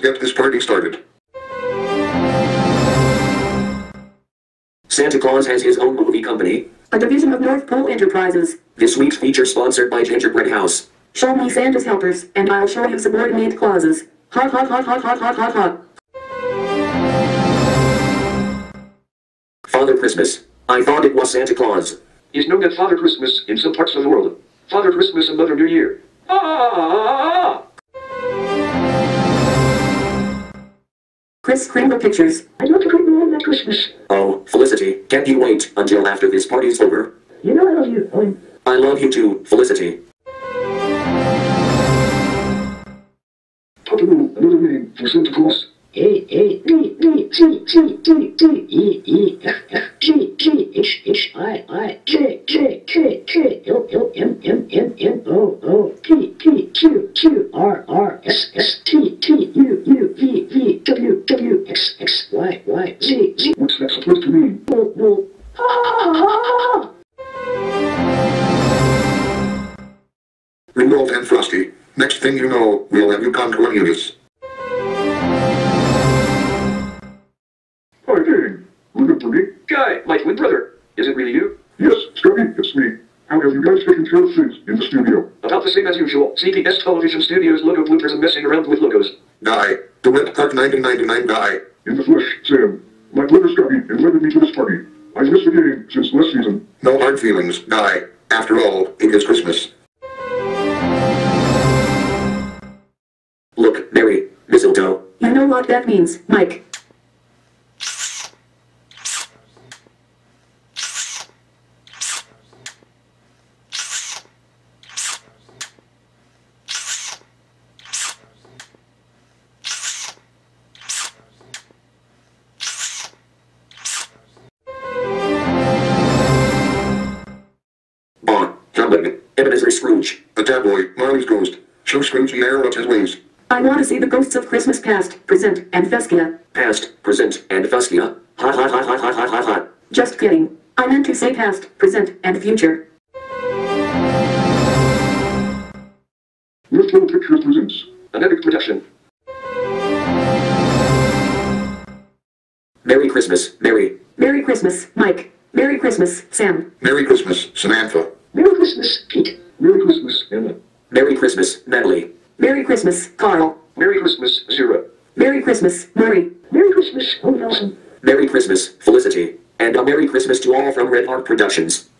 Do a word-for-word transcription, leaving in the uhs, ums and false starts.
get this party started. Santa Claus has his own movie company, a division of North Pole Enterprises. This week's feature sponsored by Gingerbread House. Show me Santa's helpers, and I'll show you subordinate clauses. Hot, hot, hot, hot, hot, hot, hot, hot. Father Christmas. I thought it was Santa Claus. Is known as Father Christmas in some parts of the world. Father Christmas and Mother New Year. Ah! Chris Kringle Pictures. I don't think we want that Christmas. Oh, Felicity, can't you wait until after this party's over? You know I love you, Owen. I love you too, Felicity. Pokemon, another name for Santa Claus. A A D D C C D D E E F F G G H H I I J J K K L L M M M N O O P P Q Q R R S S T T U U V V W W X X Y Y Z Z. What's that supposed to mean? Oh, oh. Ah, ah, ah. Ringwald and Frosty. Next thing you know, we'll have you come to Cornelius. Guy, my twin brother. Is it really you? Yes, Scotty, it's me. How have you guys taken care of things in the studio? About the same as usual. C B S Television Studios logo bloopers and messing around with logos. Guy, the Red Heart nineteen ninety-nine Guy. In the flesh, Sam. My brother Scotty invited me to this party. I've missed the game since last season. No hard feelings, Guy. After all, it is Christmas. Look, Mary, mistletoe. You know what that means, Mike. Ebenezer Scrooge. The tabloid, Marley's Ghost. Show Scrooge the error of his ways. I want to see the ghosts of Christmas past, present, and fescue. Past, present, and fescue. Ha ha ha ha ha ha ha ha. Just kidding. I meant to say past, present, and future. North Pole Pictures presents an epic production. Merry Christmas, Mary. Merry Christmas, Mike. Merry Christmas, Sam. Merry Christmas, Samantha. Merry Christmas, Pete. Merry Christmas, Emma. Merry Christmas, Natalie. Merry Christmas, Carl. Merry Christmas, Zira. Merry Christmas, Murray. Merry Christmas, Owen Nelson. Merry Christmas, Felicity. And a Merry Christmas to all from Red Heart Productions.